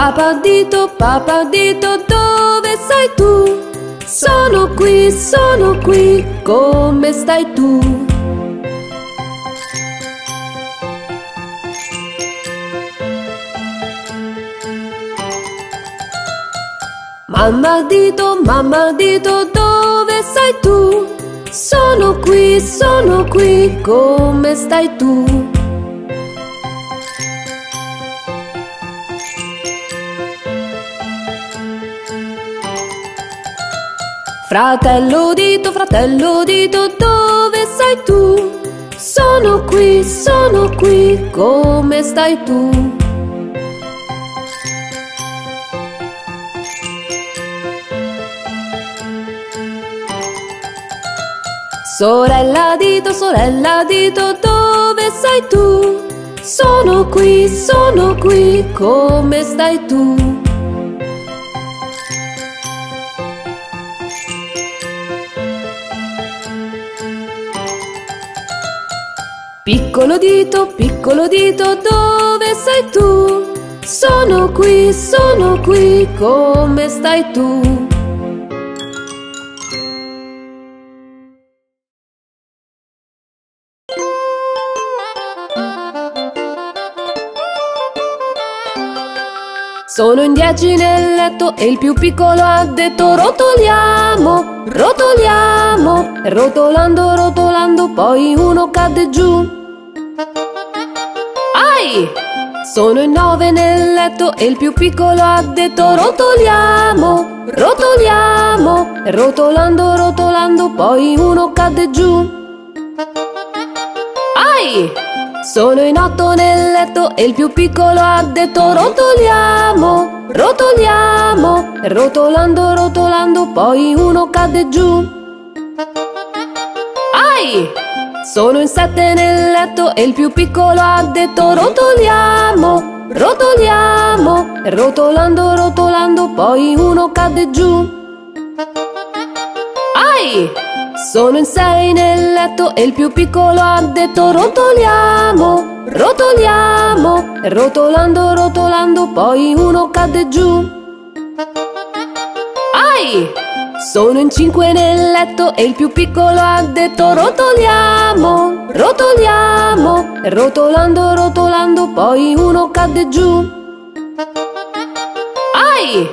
Papà dito, dove sei tu? Sono qui, come stai tu? Mamma dito, dove sei tu? Sono qui, come stai tu? Fratello dito, dove sei tu? Sono qui, come stai tu? Sorella dito, dove sei tu? Sono qui, come stai tu? Piccolo dito, dove sei tu? Sono qui, come stai tu? Sono in 10 nel letto e il più piccolo ha detto: rotoliamo, rotoliamo. Rotolando, rotolando, poi uno cade giù. Ai! Sono in 9 nel letto e il più piccolo ha detto: rotoliamo, rotoliamo. Rotolando, rotolando, poi uno cade giù. Ai! Sono in 8 nel letto e il più piccolo ha detto: rotoliamo, rotoliamo. Rotolando, rotolando, poi uno cade giù. Ai! Sono in 7 nel letto e il più piccolo ha detto: rotoliamo, rotoliamo. Rotolando, rotolando, poi uno cade giù. Ai! Sono in 6 nel letto e il più piccolo ha detto: rotoliamo, rotoliamo. Rotolando, rotolando, poi uno cade giù. Ai! Sono in 5 nel letto e il più piccolo ha detto: rotoliamo, rotoliamo. Rotolando, rotolando, poi uno cade giù. Ai!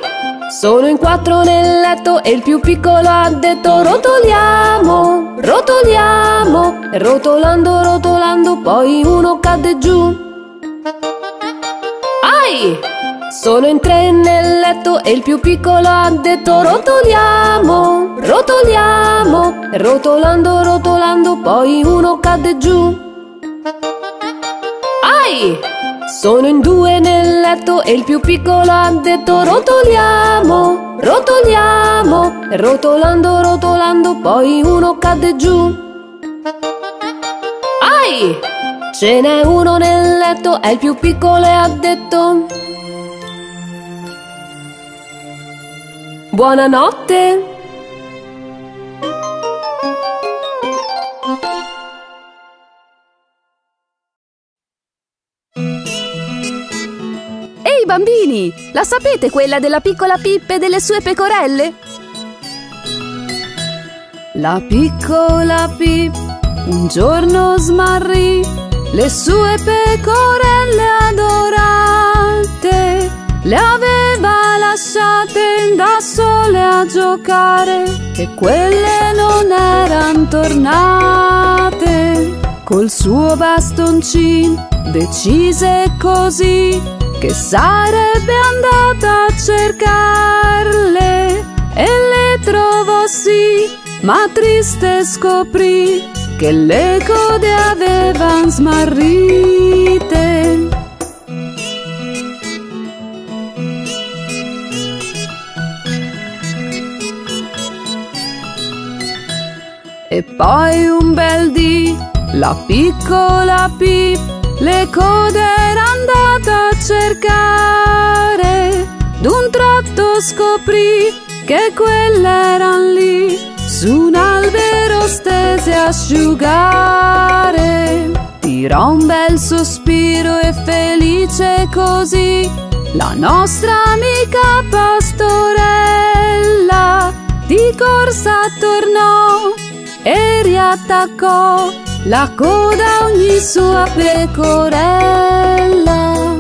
Sono in 4 nel letto e il più piccolo ha detto: rotoliamo, rotoliamo. Rotolando, rotolando, poi uno cade giù. Ai! Sono in 3 nel letto e il più piccolo ha detto: rotoliamo, rotoliamo. Rotolando, rotolando, poi uno cade giù. Ai! Sono in 2 nel letto e il più piccolo ha detto: rotoliamo, rotoliamo. Rotolando, rotolando, poi uno cade giù. Ai! Ce n'è uno nel letto e il più piccolo ha detto: buonanotte! Ehi bambini! La sapete quella della piccola Pippa e delle sue pecorelle? La piccola Pippa un giorno smarrì, le sue pecorelle adorate le aveva lasciate da sole a giocare, e quelle non eran tornate. Col suo bastoncino decise così che sarebbe andata a cercarle, e le trovò sì, ma triste scoprì che le code avevan smarrite. E poi un bel dì la piccola Pip le code era andata a cercare, d'un tratto scoprì che quelle eran lì su un albero stese a asciugare. Tirò un bel sospiro e felice così la nostra amica pastorella di corsa tornò e riattaccò la coda a ogni sua pecorella.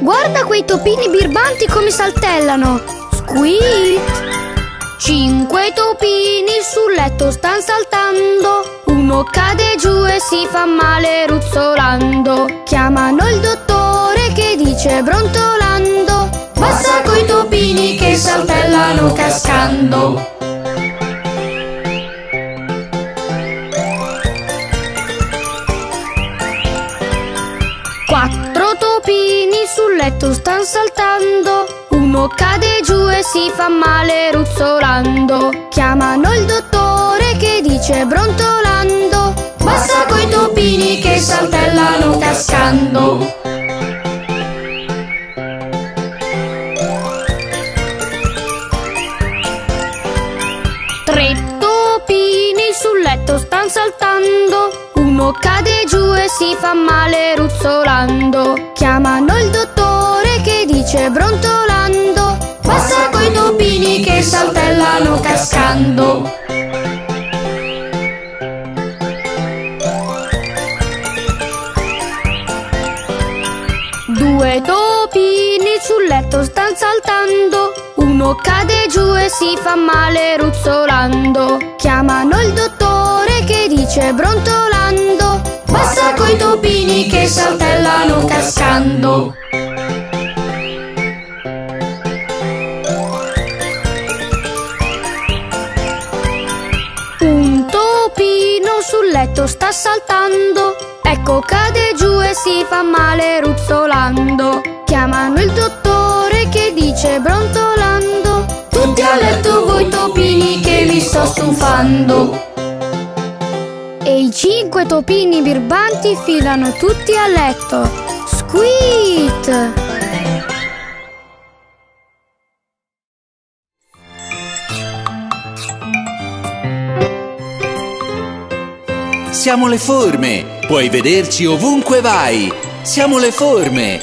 Guarda quei topini birbanti come saltellano! Squeak! 5 topini sul letto stan saltando, uno cade giù e si fa male ruzzolando. Chiamano il dottore che dice brontolando: basta coi topini che saltellano cascando. Sul letto stan saltando, uno cade giù e si fa male ruzzolando. Chiamano il dottore che dice brontolando: basta coi topini che saltellano cascando. Tre topini sul letto stan saltando, uno cade giù e si fa male ruzzolando. Chiamano il dottore che dice brontolando: basta coi topini che saltellano cascando. Due topini sul letto stan saltando, uno cade giù e si fa male ruzzolando. Chiamano il dottore che dice brontolando: basta coi topini che saltellano cascando. Un topino sul letto sta saltando, ecco cade giù e si fa male ruzzolando. Chiamano il dottore che dice brontolando: tutti a letto voi topini che vi sto stufando. E i 5 topini birbanti filano tutti a letto. Squeak! Siamo le forme! Puoi vederci ovunque vai! Siamo le forme!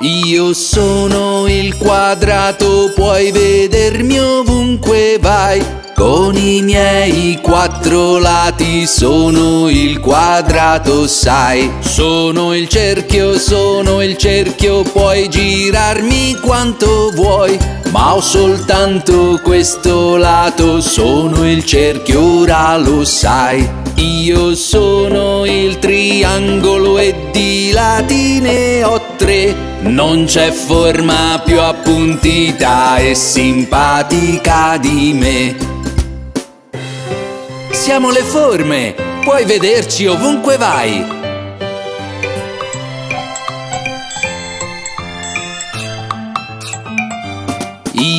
Io sono il quadrato, puoi vedermi ovunque vai. Con i miei 4 lati sono il quadrato, sai. Sono il cerchio, puoi girarmi quanto vuoi, ma ho soltanto questo lato, sono il cerchio, ora lo sai. Io sono il triangolo e di lati ne ho 3. Non c'è forma più appuntita e simpatica di me. Siamo le forme, puoi vederci ovunque vai.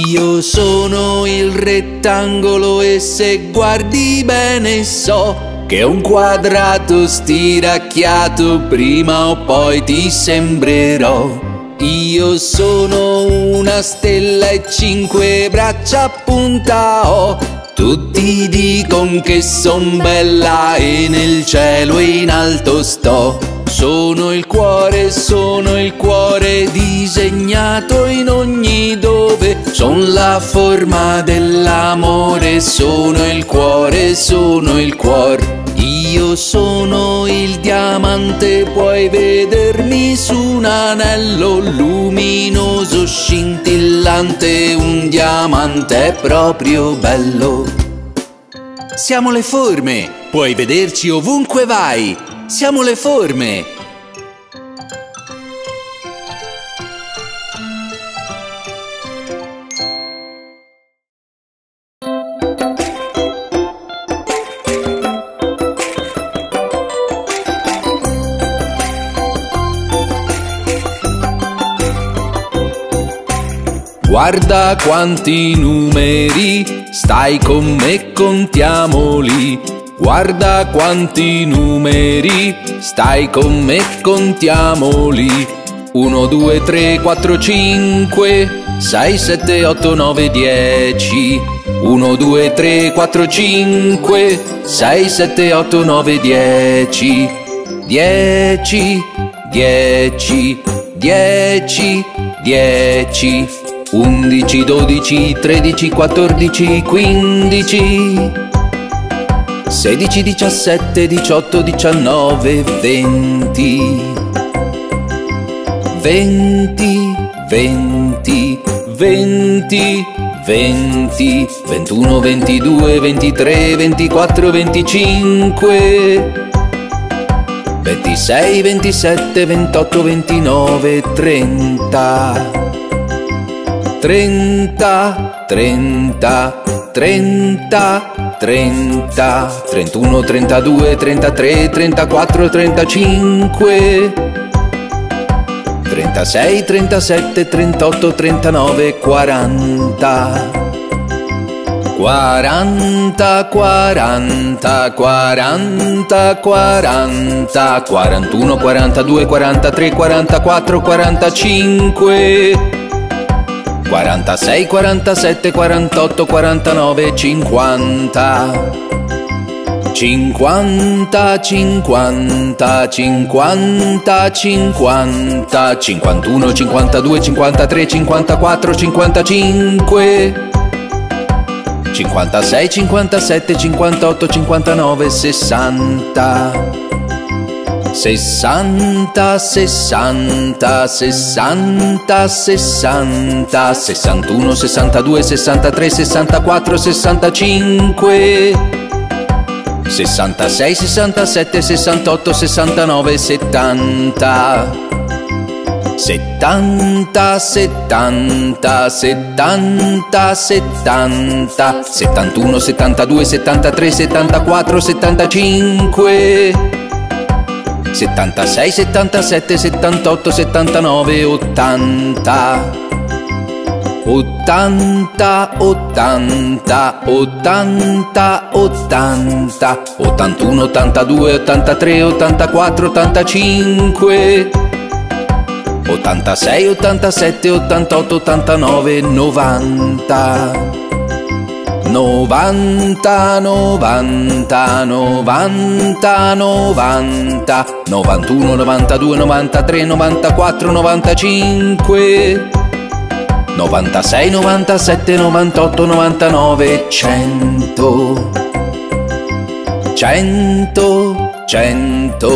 Io sono il rettangolo e se guardi bene so che un quadrato stiracchiato prima o poi ti sembrerò. Io sono una stella e 5 braccia a punta ho. Tutti dicono che son bella e nel cielo in alto sto. Sono il cuore disegnato in ogni dove. Son la forma dell'amore, sono il cuore. Io sono il diamante, puoi vedermi su un anello luminoso, scintillante, un diamante è proprio bello. Siamo le forme, puoi vederci ovunque vai. Siamo le forme. Guarda quanti numeri, stai con me, contiamoli. Guarda quanti numeri, stai con me, contiamoli. 1, 2, 3, 4, 5, 6, 7, 8, 9, 10. 1, 2, 3, 4, 5, 6, 7, 8, 9, 10. 10, 10, 10, 10. 11, 12, 13, 14, 15. 16, 17, 18, 19, 20. 20, 20, 20, 20, 21, 22, 23, 24, 25, 26, 27, 28, 29, 30, 30, 30, 30, 30, 31, 32, 33, 34, 35, 36, 37, 38, 39, 40. 40, 40, 40, 40, 41, 42, 43, 44, 45, 46, 47, 48, 49, 50. 50, 50, 50, 50, 51, 52, 53, 54, 55, 56, 57, 58, 59, 60. 60, 60, 60, 60, 61, 62, 63, 64, 65, 66, 67, 68, 69, 70. 70, 70, 70, 70, 71, 72, 73, 74, 75, 76, 77, 78, 79, 80. 80, 80, 80, 80, 81, 82, 83, 84, 85, 86, 87, 88, 89, 90. 90, 90, 90, 90, 91, 92, 93, 94, 95, 96, 97, 98, 99, 100. 100, 100,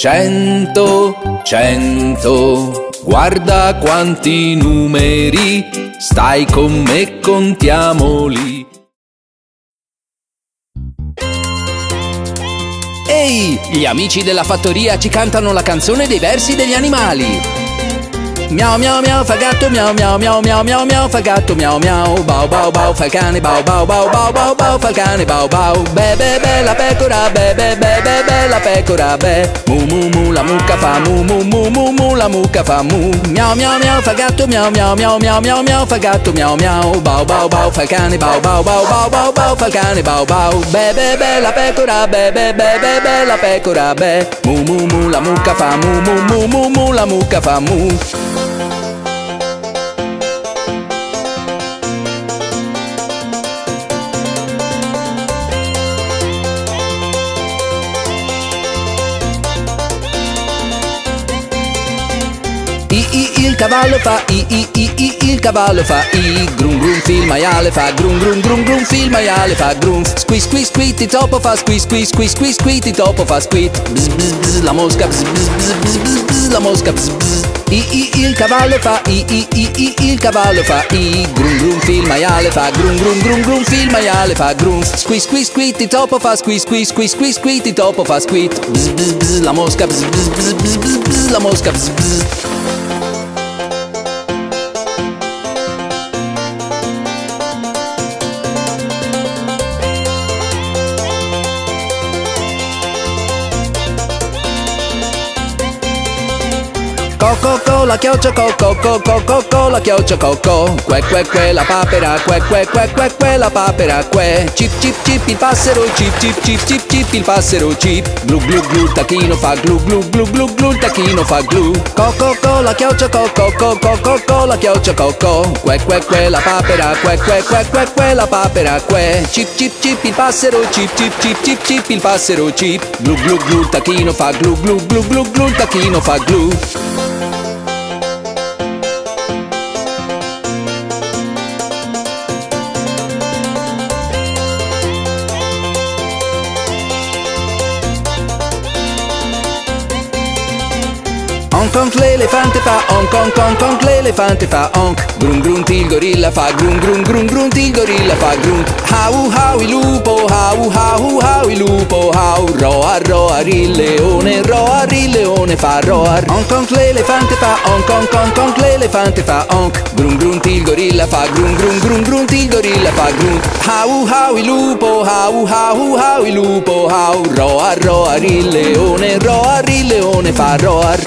100, 100. Guarda quanti numeri, stai con me, contiamoli. Ehi, gli amici della fattoria ci cantano la canzone dei versi degli animali. Miau miau miau fa gatto, miau miau miau miau miau miau fa gatto, miau miau. Bau bau bau fa cane, bau bau bau bau bau bau fa cane, bau bau. Be be be la pecora, be be be be be la pecora, be. Mu mu mu la mucca fa mu mu mu mu mu la mucca fa mu. Miau miau miau fa gatto, miau miau miau miau miau miau fa gatto, miau miau. Bau bau bau fa cane, bau bau bau bau bau bau fa cane, bau bau. Be be be la pecora, be be be be be la pecora, be. Mu mu mu la mucca fa mu mu mu mu mu la mucca fa mu. Il cavallo fa i, il cavallo fa i. Grum grunf, il maiale fa grum grum grum grunf, il maiale fa grunf. Squis squis squit, il topo fa squis squis squis squis squit, il topo fa squit. Bzz bzz bzz la mosca, bzz bzz bzz bzz bzz la mosca, bzz bzz. I, il cavallo fa i, il cavallo fa i. Grum grunf, il maiale fa grum grum grum grunf, il maiale fa grunf. Squis squis squit, il topo fa squis squis squis squis squit, il topo fa squit. Bzz bzz bzz la mosca, bzz bzz bzz bzz bzz la mosca, bzz bzz. Coco, la chioccia coco, la chioccia coco. Que, la papera, que, la papera, que. Cip, il passero, cip, il passero, cip. Glu, il tacchino fa glu, il tacchino fa glu. Coco, la chioccia coco, la chioccia coco. Que, la papera, que, la papera, que. Cip, il passero, cip, il passero, cip. Glu, il tacchino fa glu, il tacchino fa glu. Hong Kong l'elefante fa Hong Kong l'elefante fa Honk. Grunt il gorilla fa grunt il gorilla fa grunt. Hau il lupo hau il lupo hau. Roar il leone fa roar. Hong Kong l'elefante fa Hong Kong l'elefante fa Honk. Grunt il gorilla fa grunt il gorilla fa grunt. Hau il lupo hau il lupo hau. Roar il leone fa roar.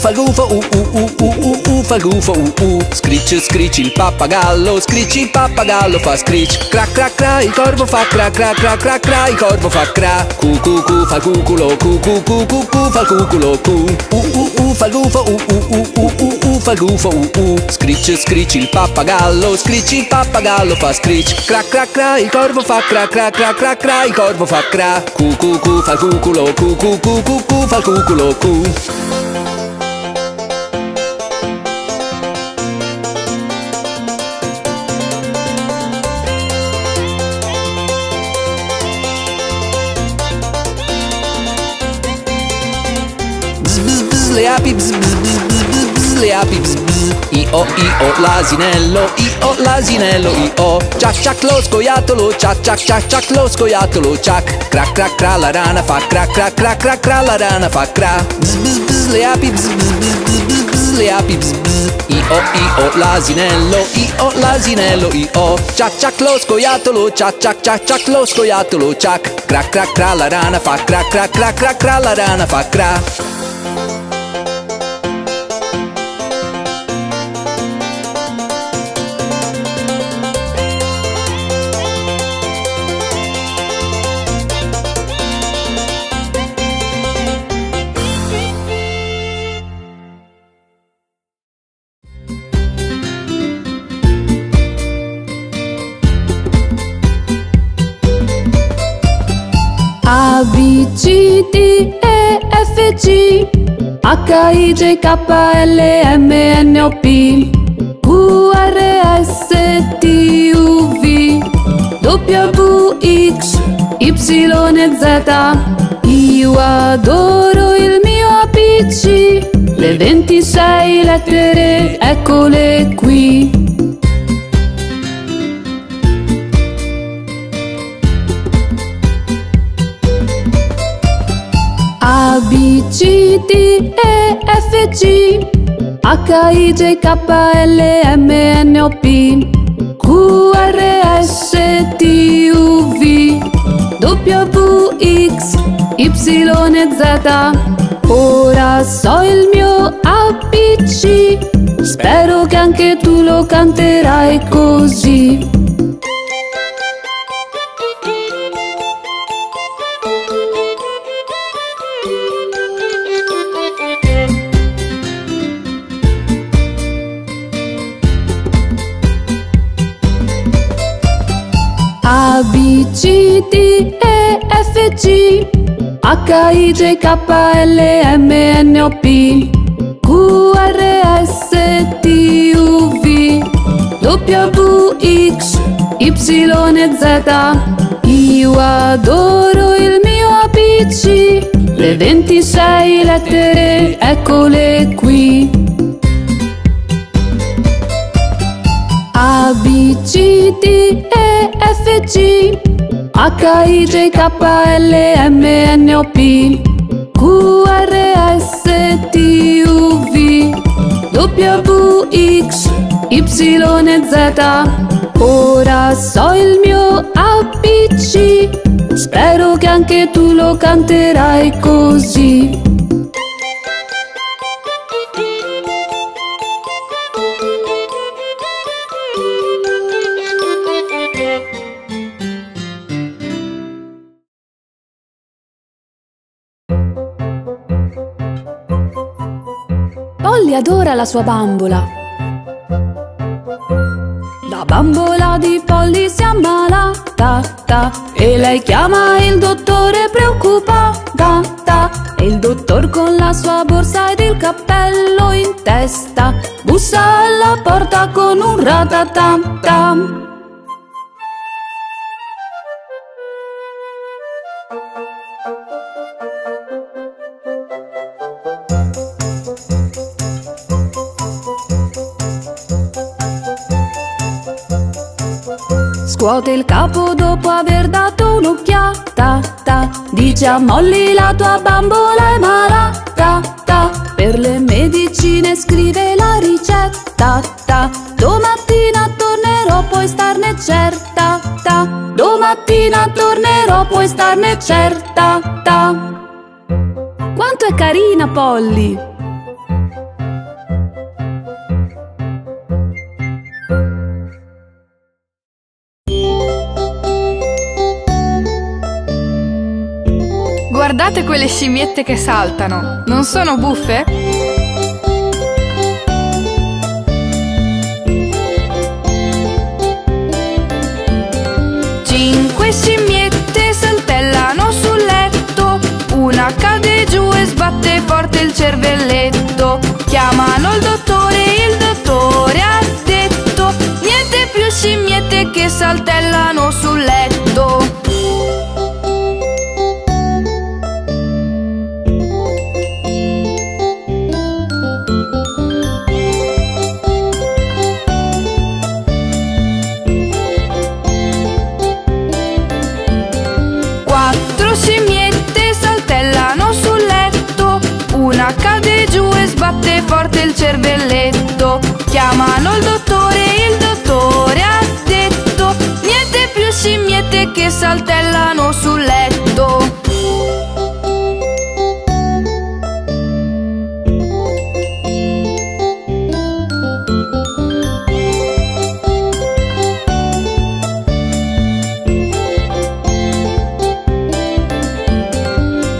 Fa il gufo, fa il gufo, screech il pappagallo, screech il pappagallo fa screech. Cra, il corvo fa cra, il corvo fa cra. Cu, fa il cuculo, cu, fa il cuculo, cu. Fa il gufo, fa il gufo, screech il pappagallo, screech il pappagallo fa screech. Cra, il corvo fa cra, il corvo fa cra. Cu, fa il cuculo, cu, fa il cuculo, cu. Le api bzz, io l'asinello, io ciac lo scoiattolo, ciac lo scoiattolo, ciac. Cra la rana fa cra la rana fa cra. Bzz, le api bzz, le api bzz, io l'asinello, io ciac lo scoiattolo, ciac lo scoiattolo, ciac. Cra la rana fa cra la rana fa cra. A, B, C, D, E, F, G H, I, J, K, L, M, N, O, P Q, R, S, T, U, V W, X, Y, Z. Io adoro il mio APC. Le 26 lettere, eccole qui. A, B, C, D, E, F, G H, I, J, K, L, M, N, O, P Q, R, S, T, U, V W, X, Y, Z. Ora so il mio ABC. Spero che anche tu lo canterai così. A, B, C, D, E, F, G H, I, J, K, L, M, N, O, P Q, R, S, T, U, V W, X, Y, Z. Io adoro il mio ABC. Le 26 lettere, eccole qui. A, B, C, D, E, F, G H, I, J, K, L, M, N, O, P Q, R, S, T, U, V WX, YZ. Ora so il mio ABC, spero che anche tu lo canterai così. Polly adora la sua bambola. La bambola di Polly si ammala, ta, ta, e lei chiama il dottore preoccupata, ta, e il dottor con la sua borsa ed il cappello in testa bussa alla porta con un ratatam tam. Scuote il capo dopo aver dato un'occhiata, ta, dice a Molly la tua bambola è malata, ta, per le medicine scrive la ricetta, ta, domattina tornerò puoi starne certa, ta, domattina tornerò puoi starne certa, ta. Quanto è carina Polly! Guardate quelle scimmiette che saltano, non sono buffe? Cinque scimmiette saltellano sul letto, una cade giù e sbatte forte il cervelletto. Chiamano il dottore ha detto, niente più scimmiette che saltellano sul letto. Batte forte il cervelletto, chiamano il dottore ha detto, niente più scimmiette che saltellano sul letto.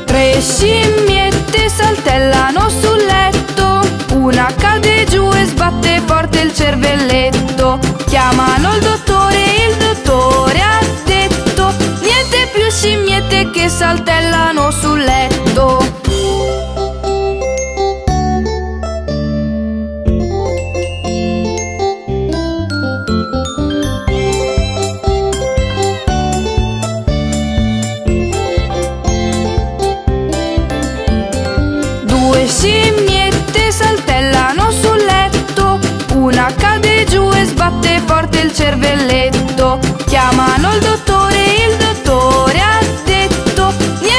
Tre scimmiette saltellano sul letto, una cade giù e sbatte forte il cervelletto. Chiamano il dottore ha detto, niente più scimmiette che saltellano sul letto. Cervelletto, chiamano il dottore ha detto,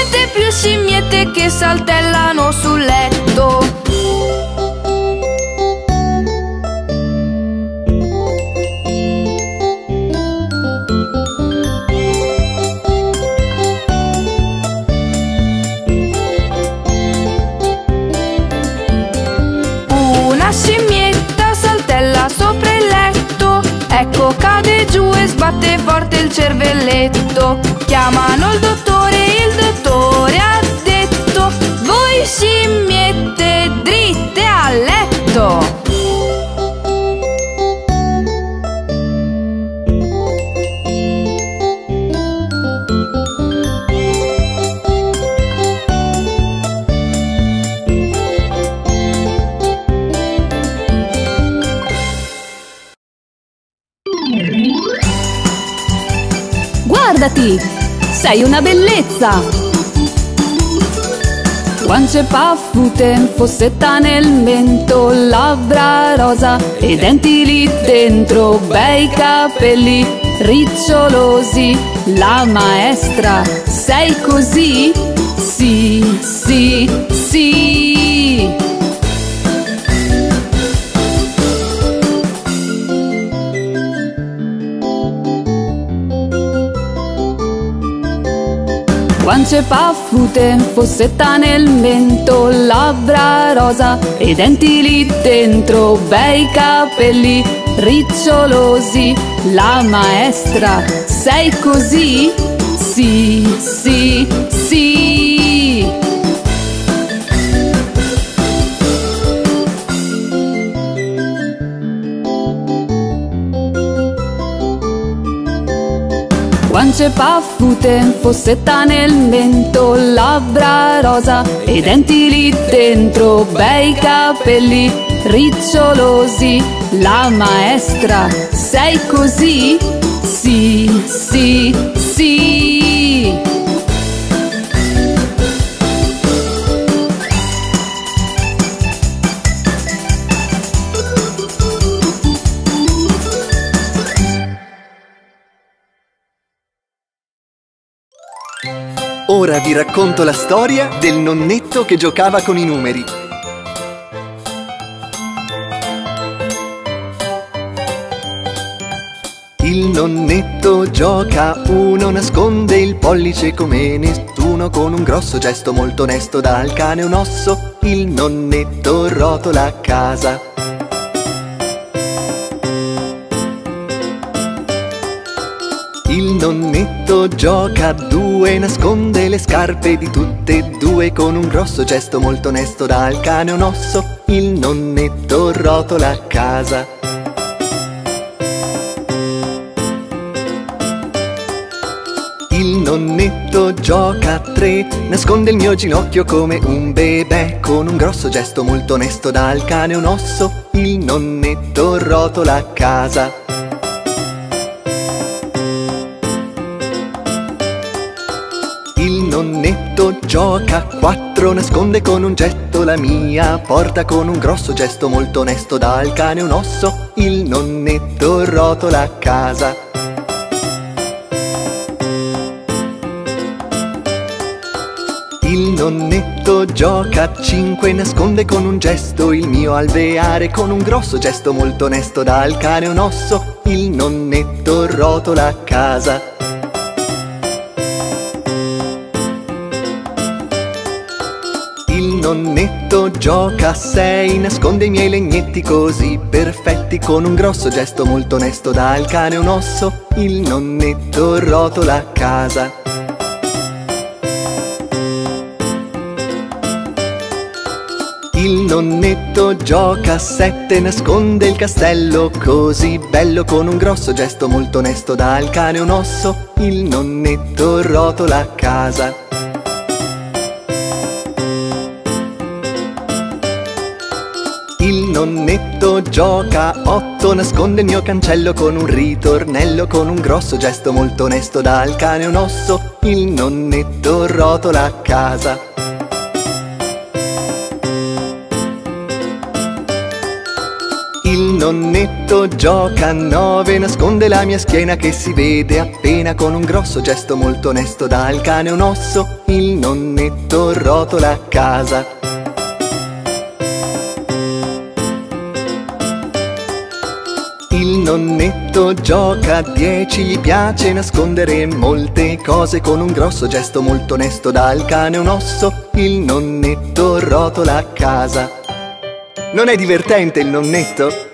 niente più scimmiette che saltellano sul letto. Una scimmietta saltella sopra il letto, ecco cade giù e sbatte forte il cervelletto. Chiamano il dottore ha detto, voi scimmiette dritte a letto. Guardati, sei una bellezza! Guance paffute, fossetta nel mento, labbra rosa e denti lì dentro, bei capelli ricciolosi, la maestra, sei così? Sì, sì, sì! guance paffute, fossetta nel mento, labbra rosa e denti lì dentro, bei capelli ricciolosi. La maestra: sei così? Sì, sì, sì. Guance paffute, fossetta nel mento, labbra rosa e denti lì dentro, bei capelli ricciolosi. La maestra: sei così? Sì, sì, sì. Ora vi racconto la storia del nonnetto che giocava con i numeri. Il nonnetto gioca, uno nasconde il pollice come nessuno, con un grosso gesto molto onesto dà al cane un osso. Il nonnetto rotola a casa. Il nonnetto gioca a due, nasconde le scarpe di tutte e due, con un grosso gesto molto onesto dà al cane un osso. Il nonnetto rotola a casa. Il nonnetto gioca a tre, nasconde il mio ginocchio come un bebè, con un grosso gesto molto onesto dà al cane un osso. Il nonnetto rotola a casa. Il nonnetto gioca a quattro, nasconde con un getto la mia porta, con un grosso gesto molto onesto dà al cane un osso. Il nonnetto rotola a casa. Il nonnetto gioca a cinque, nasconde con un gesto il mio alveare, con un grosso gesto molto onesto dà al cane un osso. Il nonnetto rotola a casa. Il nonnetto gioca a sei, nasconde i miei legnetti così perfetti, con un grosso gesto molto onesto dà al cane un osso. Il nonnetto rotola a casa. Il nonnetto gioca a sette, nasconde il castello così bello, con un grosso gesto molto onesto dà al cane un osso. Il nonnetto rotola a casa. Il nonnetto gioca a otto, nasconde il mio cancello con un ritornello, con un grosso gesto molto onesto dà al cane un osso. Il nonnetto rotola a casa. Il nonnetto gioca a nove, nasconde la mia schiena che si vede appena, con un grosso gesto molto onesto dà al cane un osso. Il nonnetto rotola a casa. Il nonnetto gioca a dieci, gli piace nascondere molte cose, con un grosso gesto molto onesto dà al cane un osso. Il nonnetto rotola a casa. Non è divertente il nonnetto?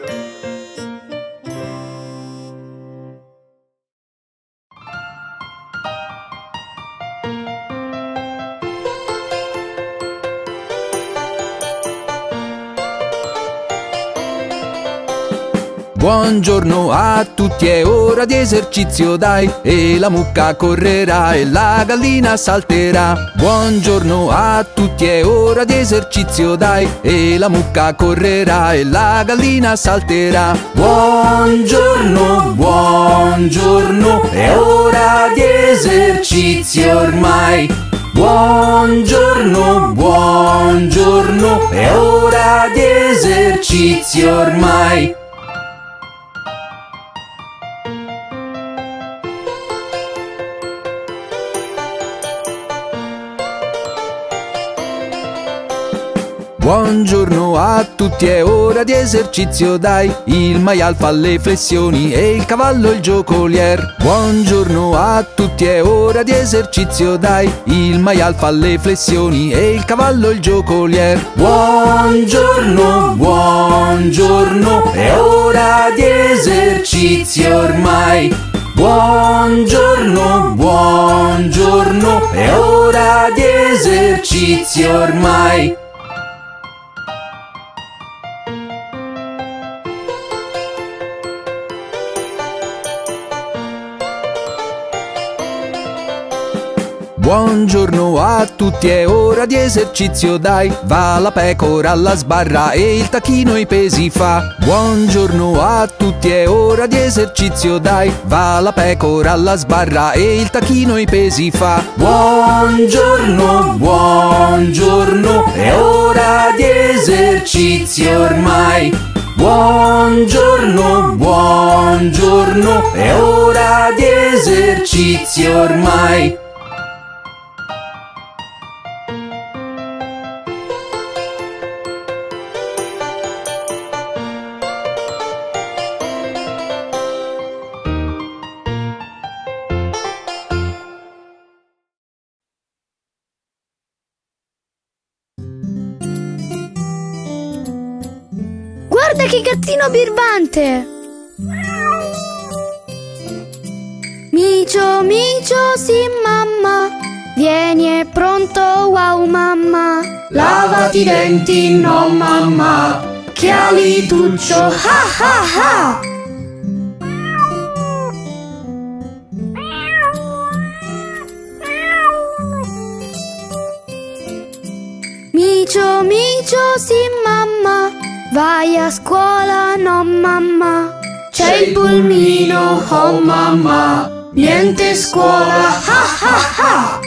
Buongiorno a tutti, è ora di esercizio, dai! E la mucca correrà e la gallina salterà. Buongiorno a tutti, è ora di esercizio, dai! E la mucca correrà e la gallina salterà. Buongiorno, buongiorno, è ora di esercizio ormai. Buongiorno, buongiorno, è ora di esercizio ormai. Buongiorno a tutti, è ora di esercizio, dai. Il maial fa le flessioni e il cavallo il giocolier. Buongiorno a tutti, è ora di esercizio, dai. Il maial fa le flessioni e il cavallo il giocolier. Buongiorno, buongiorno, è ora di esercizio ormai. Buongiorno, buongiorno, è ora di esercizio ormai. Buongiorno a tutti, è ora di esercizio, dai. Va la pecora alla sbarra e il tacchino i pesi fa. Buongiorno a tutti, è ora di esercizio, dai. Va la pecora alla sbarra e il tacchino i pesi fa. Buongiorno, buongiorno, è ora di esercizio ormai. Buongiorno, buongiorno, è ora di esercizio ormai. Guarda che gattino birbante! Micio, micio, sì mamma, vieni è pronto, wow mamma. Lavati i denti, no mamma, che alituccio, ha ha ha! Micio, micio, sì mamma, vai a scuola, no mamma. C'è il pulmino, oh mamma, niente scuola, ha ha ha.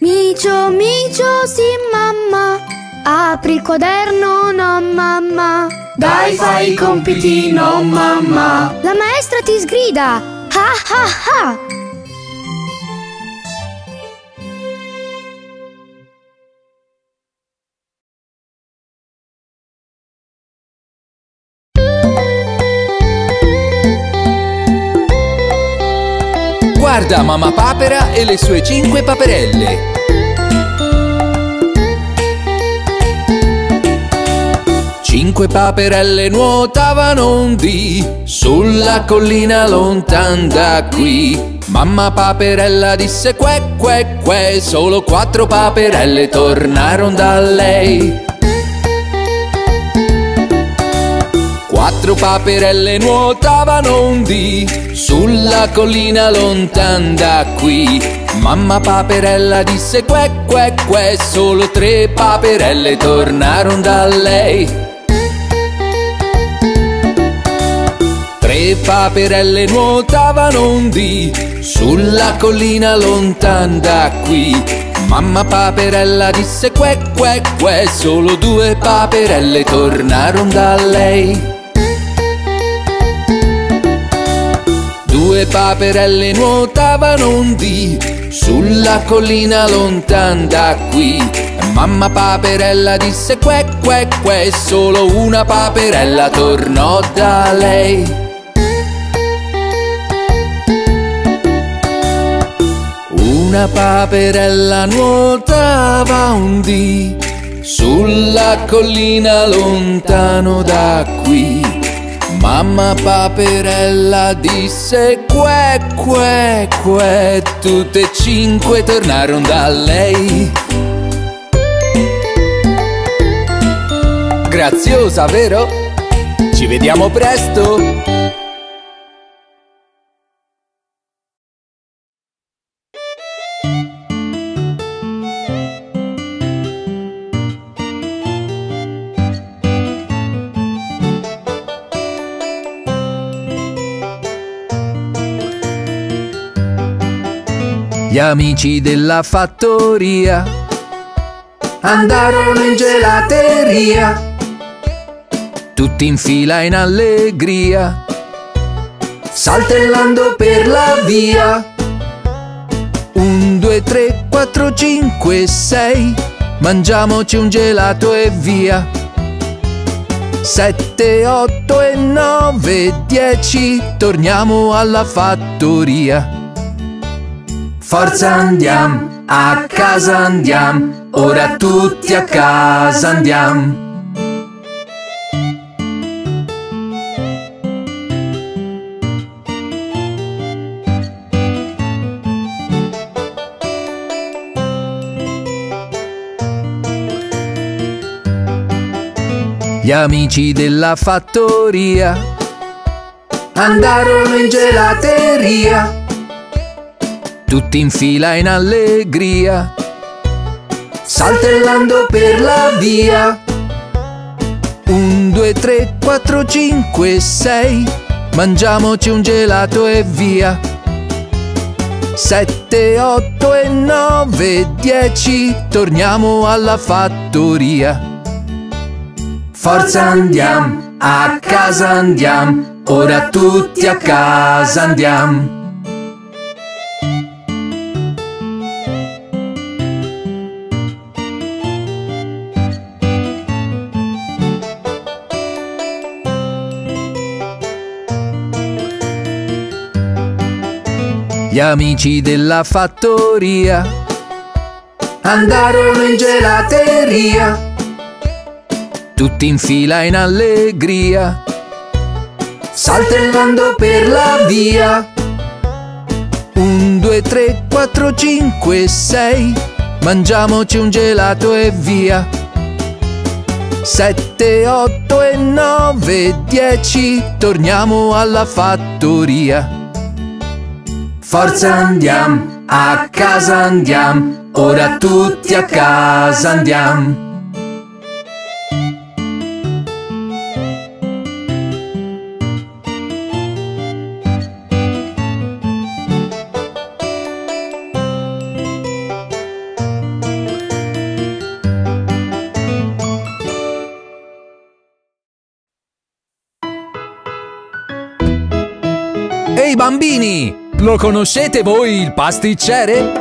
Micio, micio, sì mamma, apri il quaderno, no mamma. Dai, fai i compiti, no mamma, la maestra ti sgrida, ha ha ha. Guarda mamma papera e le sue 5 paperelle. Cinque paperelle nuotavano un dì sulla collina lontan da qui. Mamma paperella disse que que que, solo 4 paperelle tornarono da lei. 4 paperelle nuotavano un dì sulla collina lontan da qui. Mamma paperella disse que que que, solo 3 paperelle tornarono da lei. 3 paperelle nuotavano un dì sulla collina lontan da qui. Mamma paperella disse que que que, solo 2 paperelle tornarono da lei. 2 paperelle nuotavano un dì sulla collina lontan da qui. Mamma paperella disse que que que, solo 1 paperella tornò da lei. 1 paperella nuotava un dì sulla collina lontano da qui. Mamma paperella disse que que que, tutte e 5 tornarono da lei. Graziosa, vero? Ci vediamo presto! Gli amici della fattoria andarono in gelateria, tutti in fila in allegria, saltellando per la via. 1, 2, 3, 4, 5, 6, mangiamoci un gelato e via. 7, 8 e 9, 10, torniamo alla fattoria. Forza andiam, a casa andiam, ora tutti a casa andiam. Gli amici della fattoria andarono in gelateria, tutti in fila in allegria, saltellando per la via. 1, 2, 3, 4, 5, 6, mangiamoci un gelato e via. 7, 8 e 9, 10, torniamo alla fattoria. Forza andiam, a casa andiam, ora tutti a casa andiam. Gli amici della fattoria andarono in gelateria, tutti in fila in allegria, saltellando per la via. 1, 2, 3, 4, 5, 6, mangiamoci un gelato e via. 7, 8 e 9, 10, torniamo alla fattoria. Forza andiam, a casa andiam, ora tutti a casa andiam. Ehi bambini! Lo conoscete voi il pasticcere?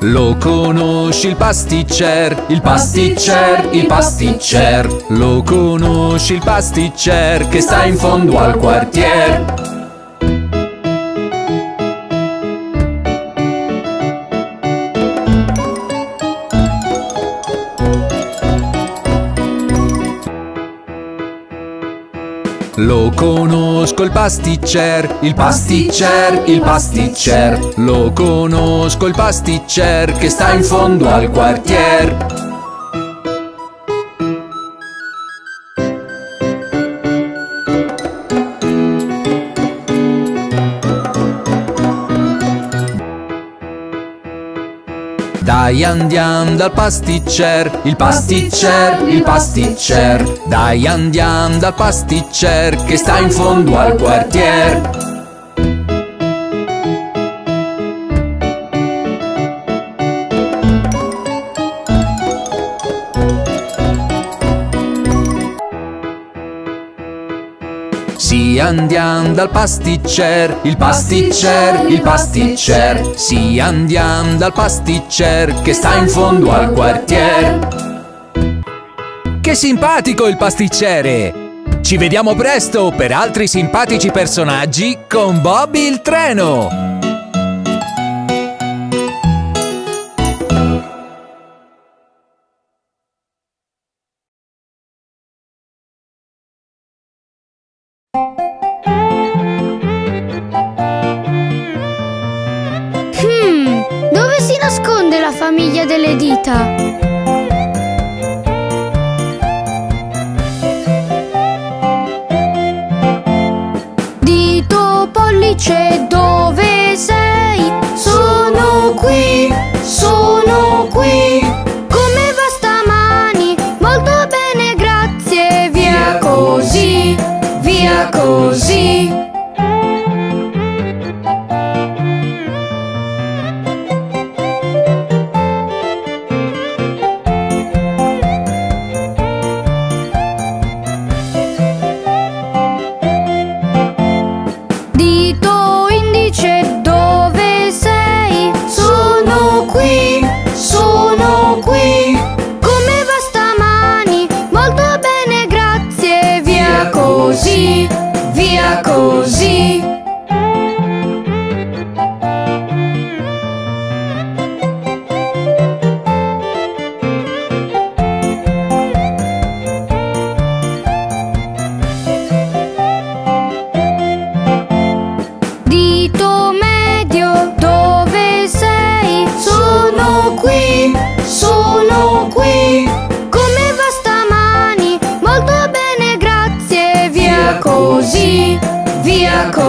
Lo conosci il pasticcer, il pasticcer, il pasticcer. Lo conosci il pasticcer che sta in fondo al quartier. Lo conosco il pasticcer, il pasticcer. Lo conosco il pasticcer che sta in fondo al quartier. Dai andiam dal pasticcer, il pasticcer, il pasticcer. Dai andiam dal pasticcer che sta in fondo al quartier. Sì andiam dal pasticcer, il pasticcer, il pasticcer. Sì andiam dal pasticcer che sta in fondo al quartier. Che simpatico il pasticcere! Ci vediamo presto per altri simpatici personaggi con Bob il Treno! Famiglia delle dita. Dito pollice, dove sei? Sono qui, sono qui. Come va stamani? Molto bene, grazie. Via così, via così. così. Dito medio, dove sei? Sono qui, sono qui. Come va stamani? Molto bene, grazie. Via così, via così.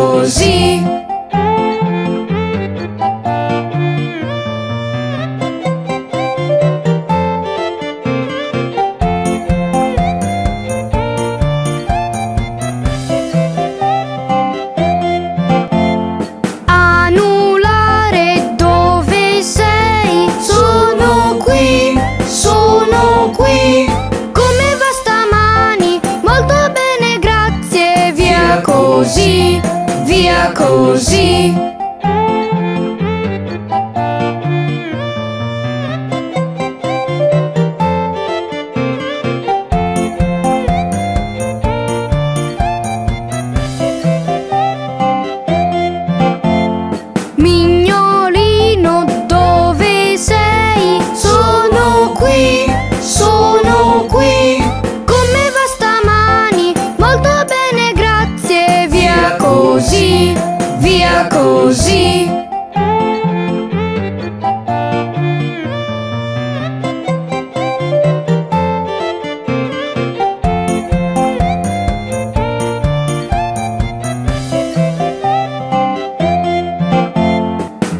Così, via così. Mignolino, dove sei? Sono qui, sono qui. Come va stamani? Molto bene, grazie. Via così, via così.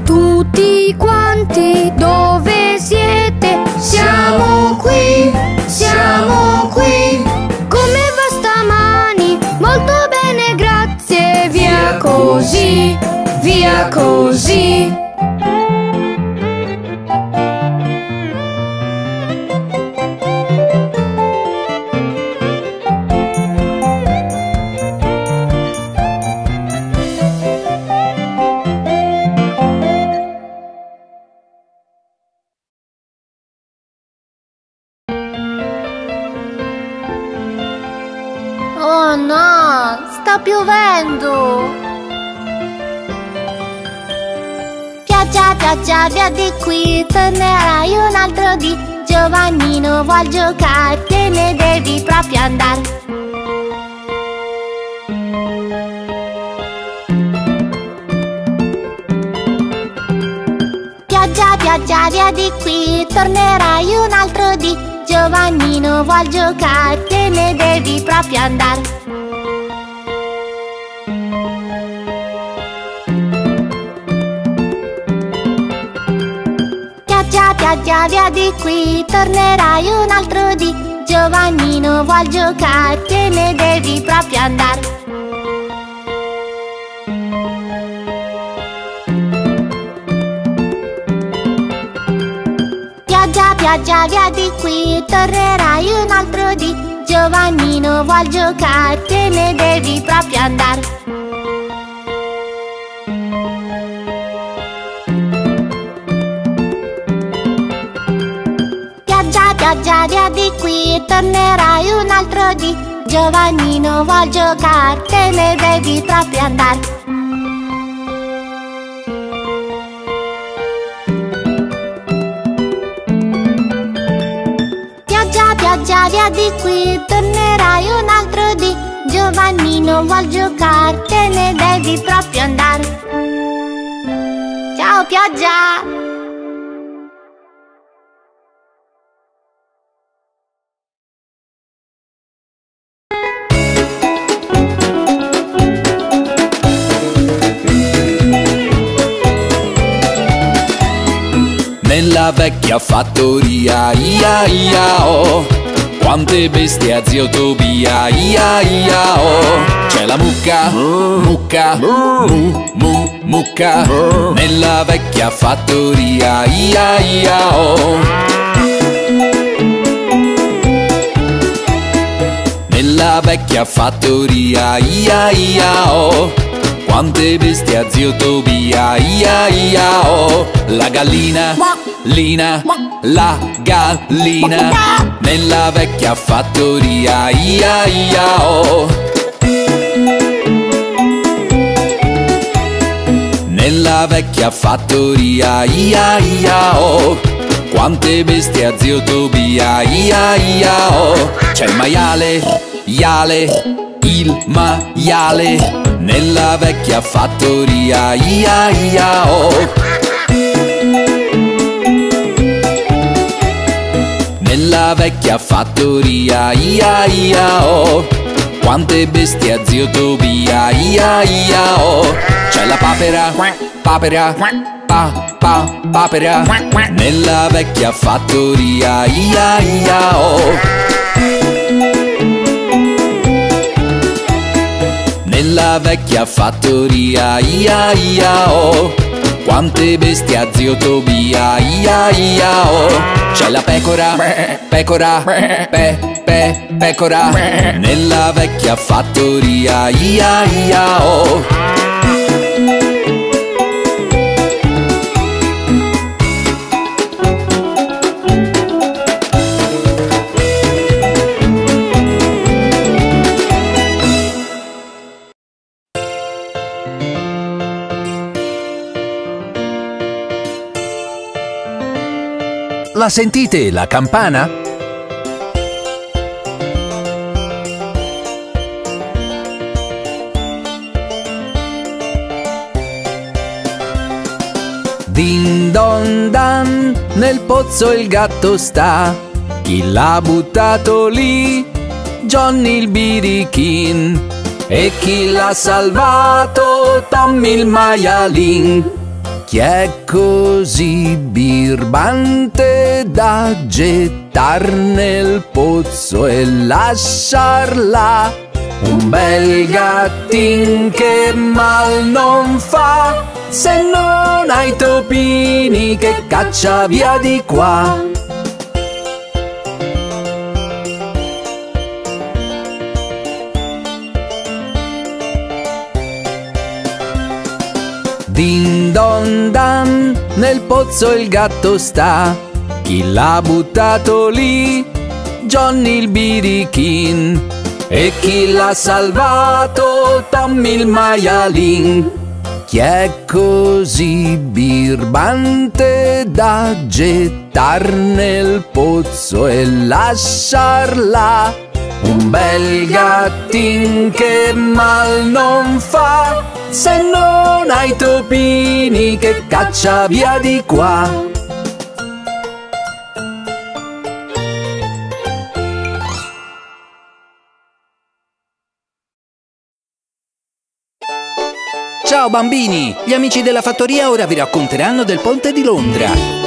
Tutti quanti, dove siete? Siamo qui, siamo qui. Come va stamani? Molto bene, grazie. Via così, via così. Oh no, sta piovendo! Pioggia, pioggia, via di qui, tornerai un altro dì. Giovannino vuol giocare, te ne devi proprio andare. Pioggia, pioggia, via di qui, tornerai un altro dì. Giovannino vuol giocare, te ne devi proprio andare. Pioggia, pioggia, via di qui, tornerai un altro dì. Giovannino vuol giocare, te ne devi proprio andare. Pioggia, via di qui, tornerai un altro dì. Giovannino vuol giocare, te ne devi proprio andare. Pioggia, pioggia, via di qui, tornerai un altro dì. Giovannino vuol giocare, te ne devi proprio andare. Pioggia, via di qui, tornerai un altro dì. Giovannino vuol giocare, te ne devi proprio andare. Ciao pioggia! Nella vecchia fattoria, ia ia oh, quante bestie a zio Tobia, ia ia oh. C'è la mucca, mucca, mu, mu, mucca, nella vecchia fattoria, ia ia oh. Nella vecchia fattoria, ia ia oh, quante bestie a zio Tobia, ia ia oh. La gallina, lina, la gallina, nella vecchia fattoria, ia ia oh. nella vecchia fattoria, ia ia oh. Quante bestie a zio Tobia, ia ia oh. C'è il maiale, iale, il maiale, nella vecchia fattoria, ia ia oh. Nella vecchia fattoria, ia ia oh. Quante bestie a zio Tobia, ia ia oh. C'è la papera, papera, pa pa papera, nella vecchia fattoria, ia ia oh. Nella vecchia fattoria, ia ia oh. Quante bestie a zio Tobia, ia ia oh. C'è la pecora, pecora, pecora, nella vecchia fattoria, ia ia oh. La sentite la campana? Din don dan, nel pozzo il gatto sta. Chi l'ha buttato lì? Johnny il birichin. E chi l'ha salvato? Tommy il maialin. Chi è così birbante da gettar nel pozzo e lasciarla? Un bel gattin che mal non fa, se non hai topini che caccia via di qua. Din don dan, nel pozzo il gatto sta. Chi l'ha buttato lì? Johnny il birichin. E chi l'ha salvato? Tommy il maialin. Chi è così birbante da gettar nel pozzo e lasciarla? Un bel gattin che mal non fa, se non hai topini che caccia via di qua. Ciao bambini! Gli amici della fattoria ora vi racconteranno del ponte di Londra.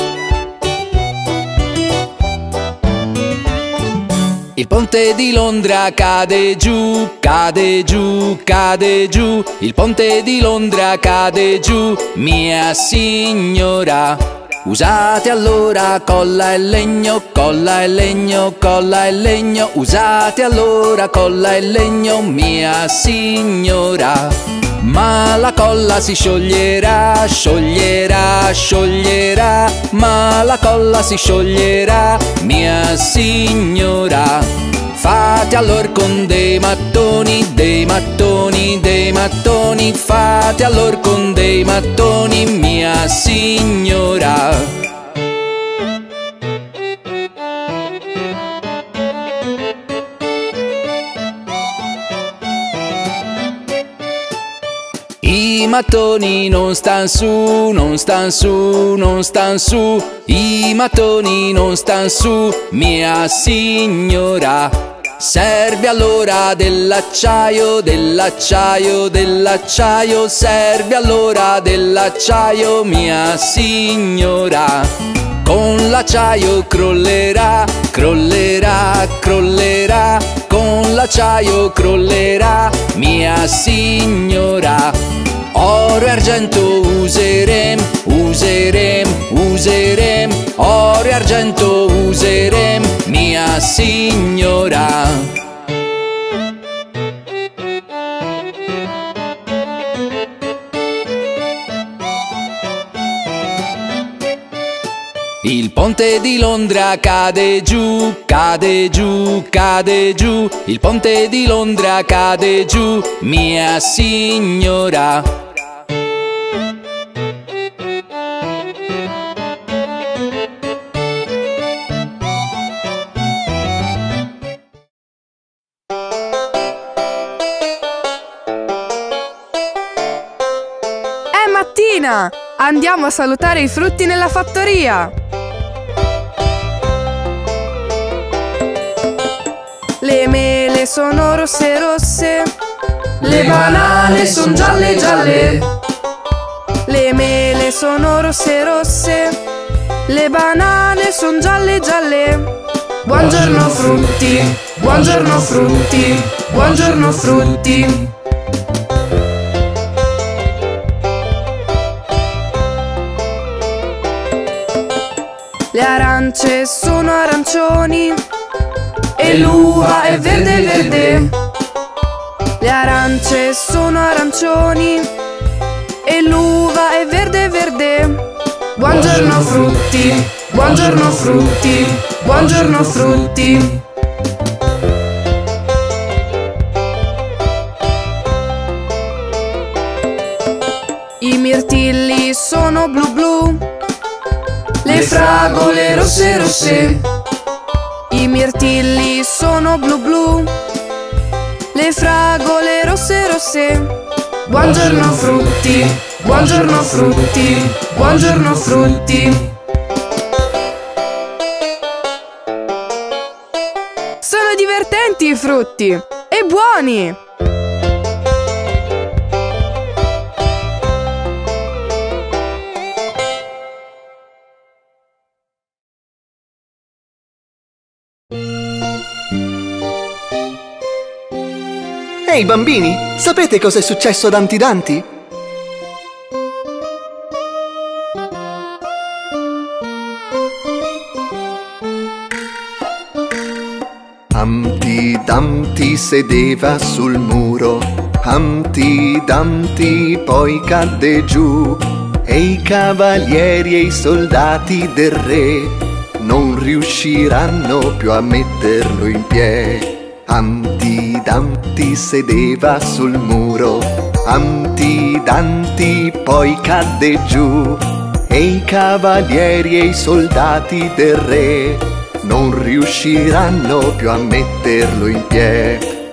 Il ponte di Londra cade giù, cade giù, cade giù. Il ponte di Londra cade giù, mia signora. Usate allora colla e legno, colla e legno, colla e legno. Usate allora colla e legno, mia signora. Ma la colla si scioglierà, scioglierà, scioglierà. Ma la colla si scioglierà, mia signora. Fate allora con dei mattoni, dei mattoni, dei mattoni. Fate allora con dei mattoni, mia signora. I mattoni non stan su, non stan su, non stan su. I mattoni non stan su, mia signora. Serve allora dell'acciaio, dell'acciaio, dell'acciaio. Serve allora dell'acciaio, mia signora. Con l'acciaio crollerà, crollerà, crollerà. Con l'acciaio crollerà, mia signora. Oro e argento userem, userem, userem. Oro e argento userem, mia signora. Il ponte di Londra cade giù, cade giù, cade giù. Il ponte di Londra cade giù, mia signora. mattina! Andiamo a salutare i frutti nella fattoria! Le mele sono rosse rosse, le banane sono gialle gialle. Le mele sono rosse rosse, le banane sono gialle gialle. Buongiorno frutti, buongiorno frutti, buongiorno frutti. Le arance sono arancioni e l'uva è verde verde. Le arance sono arancioni e l'uva è verde verde. Buongiorno frutti, buongiorno frutti, buongiorno frutti. I mirtilli sono blu blu, le fragole rosse rosse. I mirtilli sono blu blu, le fragole rosse rosse. Buongiorno frutti, buongiorno frutti, buongiorno frutti. Sono divertenti i frutti e buoni! Ehi bambini, sapete cosa è successo ad Antidanti? Antidanti sedeva sul muro, Antidanti poi cadde giù, e i cavalieri e i soldati del re non riusciranno più a metterlo in piedi. Antidanti sedeva sul muro, Antidanti poi cadde giù, e i cavalieri e i soldati del re non riusciranno più a metterlo in piedi.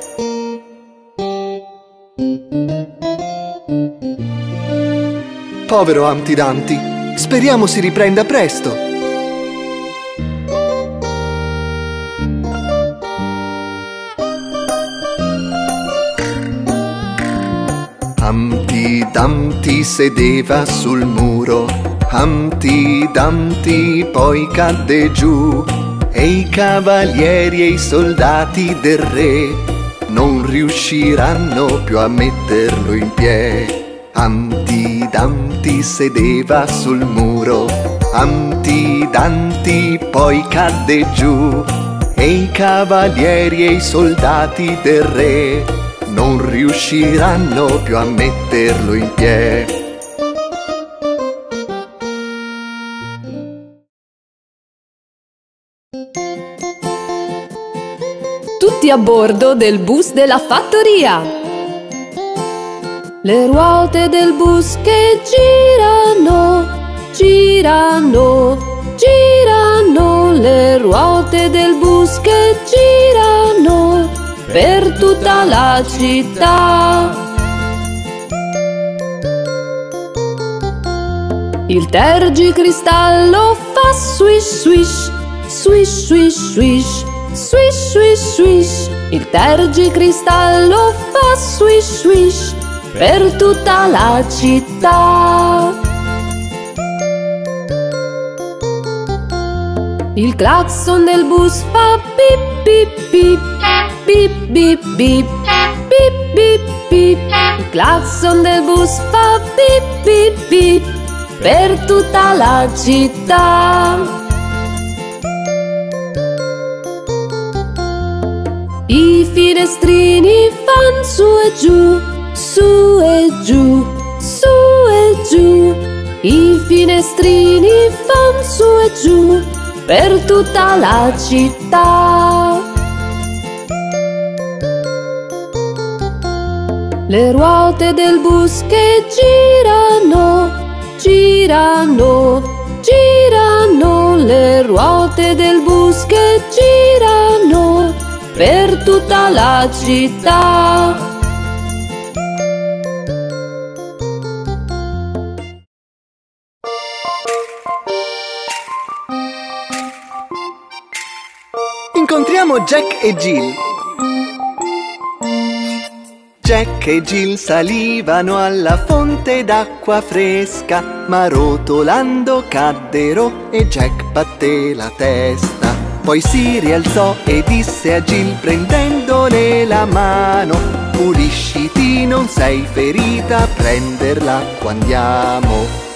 Povero Antidanti, speriamo si riprenda presto. Antidanti sedeva sul muro, Antidanti poi cadde giù, e i cavalieri e i soldati del re non riusciranno più a metterlo in piedi. Antidanti sedeva sul muro, Antidanti poi cadde giù, e i cavalieri e i soldati del re non riusciranno più a metterlo in piedi. Tutti a bordo del bus della fattoria. Le ruote del bus che girano, girano, girano. Le ruote del bus che girano per tutta la città. Il tergicristallo fa swish swish, swish swish swish, swish swish swish. Il tergicristallo fa swish swish per tutta la città. Il clacson del bus fa pip pip pip, bip bip bip, bip bip bip. Il clacson del bus fa bip bip bip per tutta la città. I finestrini fan su e giù, su e giù, su e giù. I finestrini fan su e giù per tutta la città. Le ruote del bus che girano, girano, girano. Le ruote del bus che girano per tutta la città. Incontriamo Jack e Jill. Jack e Jill salivano alla fonte d'acqua fresca, ma rotolando caddero e Jack batté la testa. Poi si rialzò e disse a Jill prendendole la mano: pulisciti, non sei ferita, a prender l'acqua andiamo.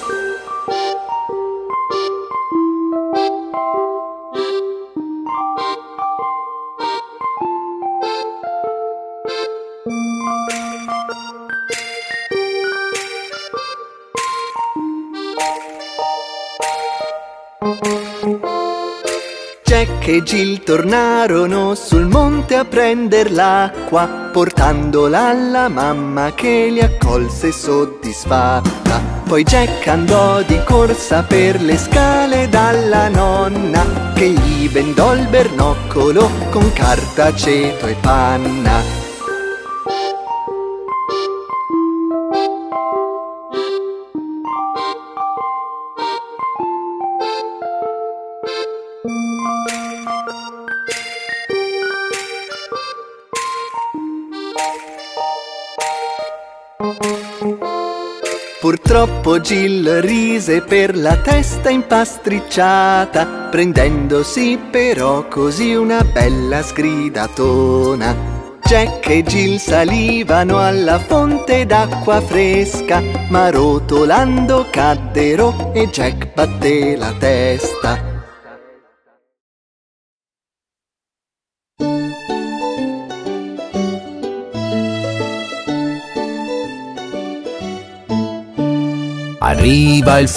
Jack e Jill tornarono sul monte a prender l'acqua, portandola alla mamma che li accolse soddisfatta. Poi Jack andò di corsa per le scale dalla nonna, che gli vendò il bernoccolo con carta, aceto e panna. Purtroppo Jill rise per la testa impastricciata, prendendosi però così una bella sgridatona. Jack e Jill salivano alla fonte d'acqua fresca, ma rotolando caddero e Jack batté la testa. Arriva il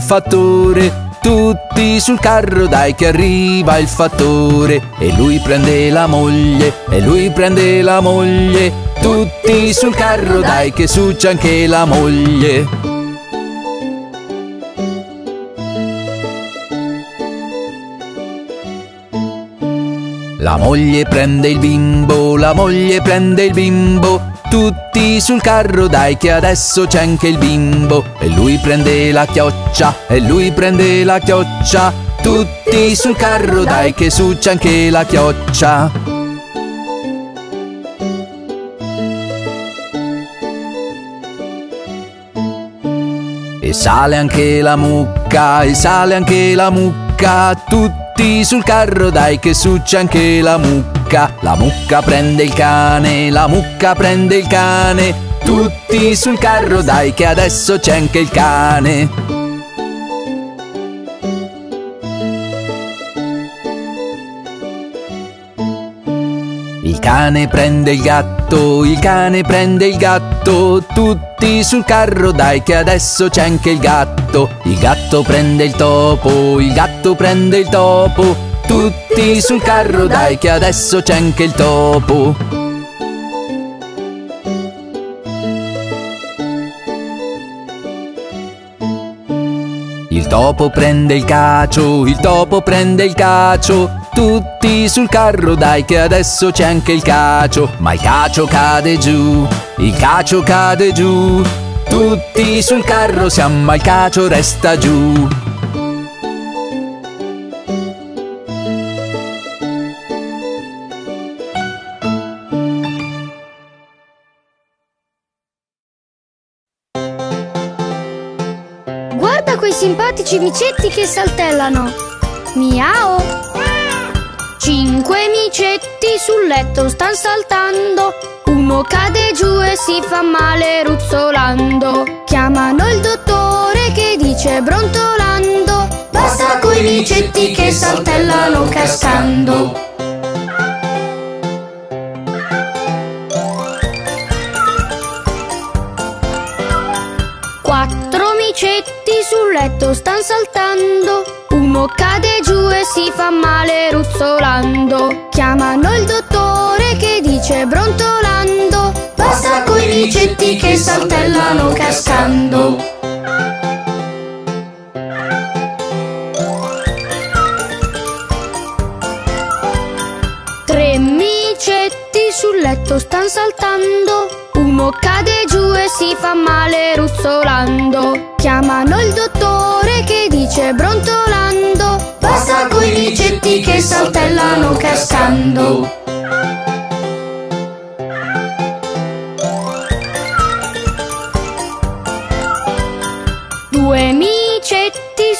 fattore, tutti sul carro dai che arriva il fattore. E lui prende la moglie, e lui prende la moglie, tutti sul carro dai che succia anche la moglie. La moglie prende il bimbo, la moglie prende il bimbo, tutti sul carro dai che adesso c'è anche il bimbo. E lui prende la chioccia, e lui prende la chioccia, tutti sul carro dai che succia anche la chioccia. E sale anche la mucca, e sale anche la mucca, tutti sul carro dai che succia anche la mucca. La mucca prende il cane, la mucca prende il cane, tutti sul carro dai che adesso c'è anche il cane. Il cane prende il gatto, tutti sul carro dai che adesso c'è anche il gatto. Il gatto prende il topo, il gatto prende il topo, tutti sul carro dai che adesso c'è anche il topo. Il topo prende il topo prende il cacio, tutti sul carro dai che adesso c'è anche il cacio. Ma il cacio cade giù, tutti sul carro siamo ma il cacio resta giù. Simpatici micetti che saltellano. Miau! 5 micetti sul letto stan saltando, uno cade giù e si fa male ruzzolando. Chiamano il dottore che dice brontolando: basta coi micetti che saltellano cascando. Sul letto stan saltando, uno cade giù e si fa male ruzzolando. Chiamano il dottore che dice brontolando: basta coi micetti che saltellano cascando. Tre micetti sul letto stan saltando, uno cade giù e si fa male ruzzolando. Chiamano il dottore che dice brontolando: basta coi micetti che che saltellano cascando. Due micetti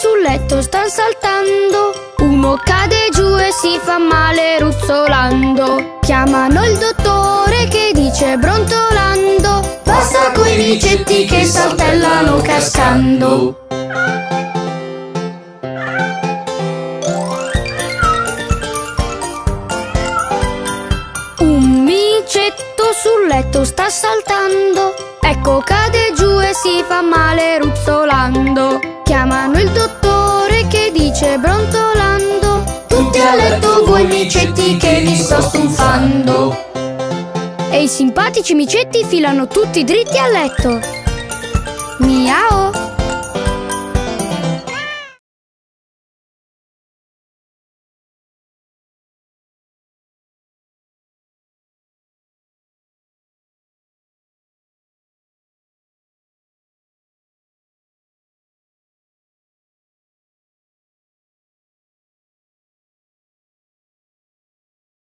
sul letto stan saltando, uno cade giù e si fa male ruzzolando. Chiamano il dottore che dice brontolando: basta coi micetti che saltellano cascando. Sul letto sta saltando, ecco cade giù e si fa male ruzzolando. Chiamano il dottore che dice brontolando: tutti a letto voi micetti che vi sto stufando. E i simpatici micetti filano tutti dritti a letto. Miao!